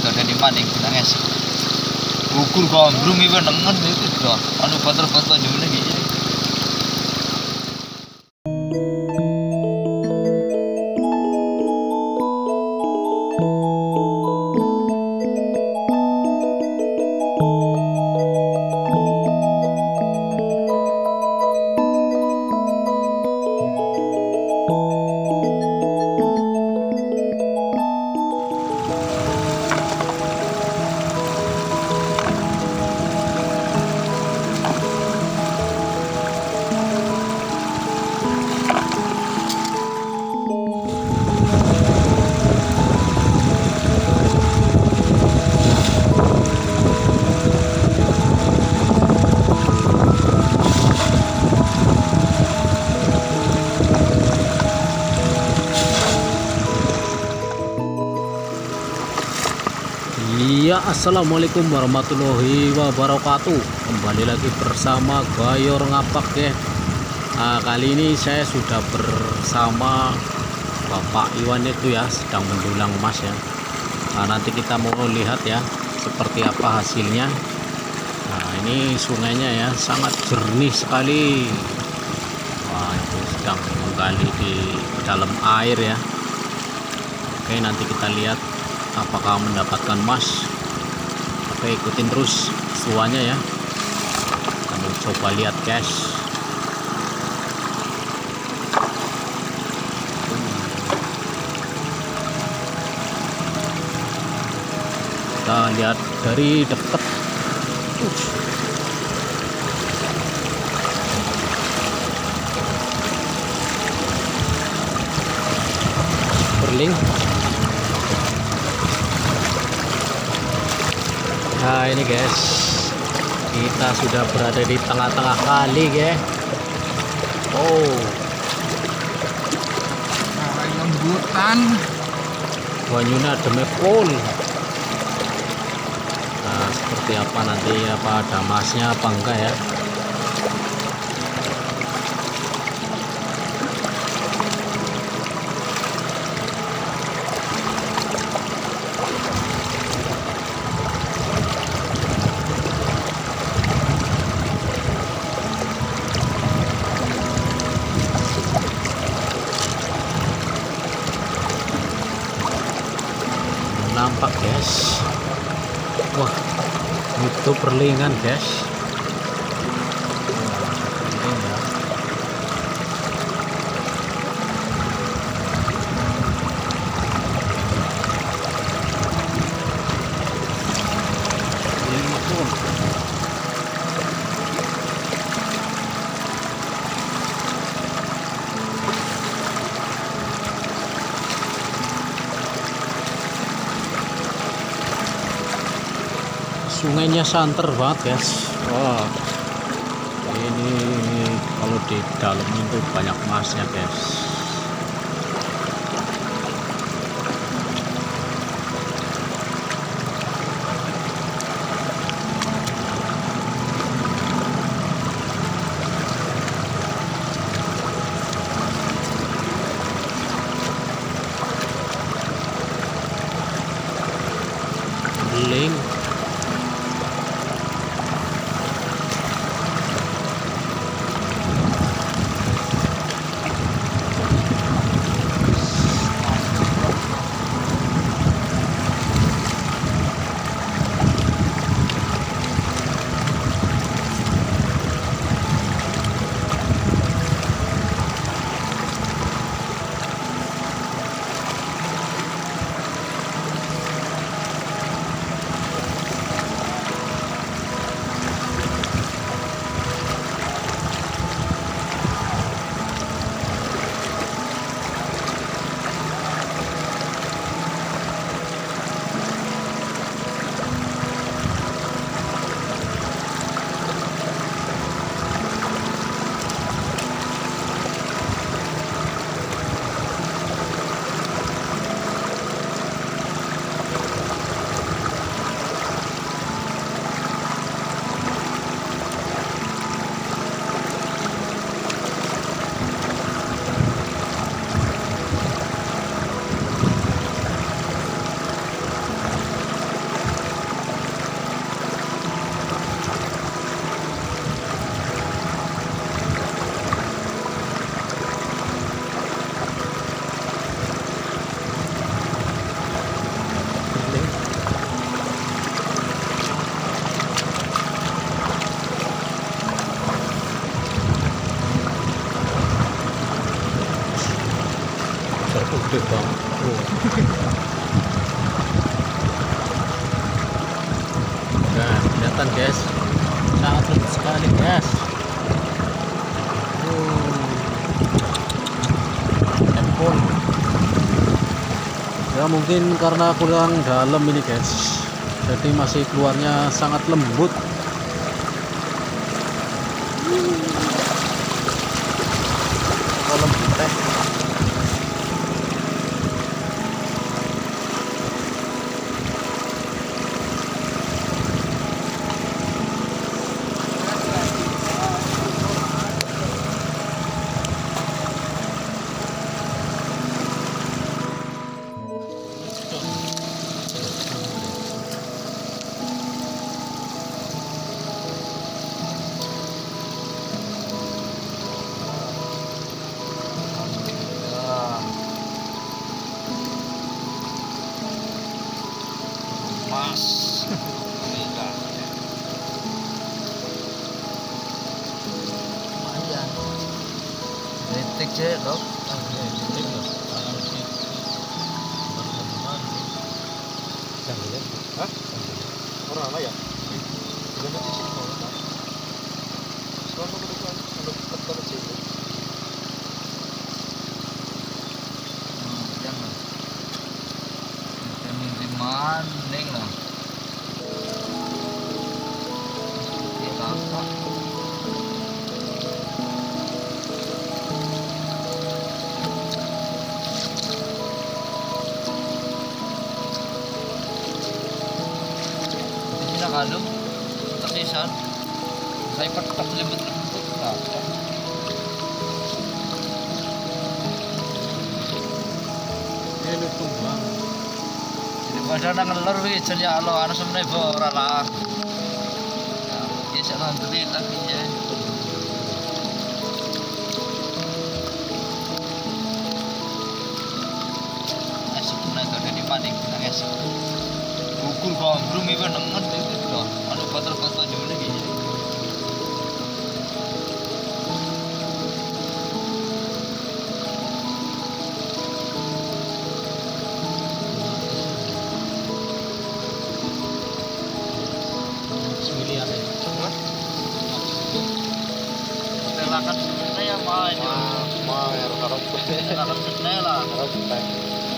gak di maning nangis ukur gombrung iba nengen itu doh anu kotor-kotor jumlah gitu. Assalamualaikum warahmatullahi wabarakatuh. Kembali lagi bersama Gayor Ngapak ya. Kali ini saya sudah bersama Bapak Iwan itu ya, sedang mendulang emas ya. Nanti kita mau lihat ya seperti apa hasilnya. Ini sungainya ya, sangat jernih sekali. Wah, itu sedang menggali di dalam air ya. Oke, nanti kita lihat apakah mendapatkan emas. Oke, ikutin terus suaranya ya. Kita coba lihat guys. Kita lihat dari dekat. Berling. Nah ini guys, kita sudah berada di tengah-tengah kali guys. Oh, nah, lembutan banyuna demepul. Nah seperti apa nanti, apa ada emasnya apa enggak ya. Nampak guys, wah itu perlingan guys. Sungainya santer banget guys. Wah, ini kalau di dalam itu banyak emasnya guys. Dasar kulit bang. Nah, kelihatan guys, sangat lembut sekali guys. Tempon. Ya mungkin karena kurang dalam ini guys, jadi masih keluarnya sangat lembut. Cek dok, orang ya, kalung tapi saan saya petak lembut-lembut ini tumbang daripada ngelor wijen ya Allah harus menebor Allah ya jangan beli lagi ya esok menangkap ini panik esok ukur gondrung ibu nengen itu aduh kotor-kotor juga lagi semiliar ya telakan sebenarnya ya ma ini ma ya kalau sebenarnya lah kalau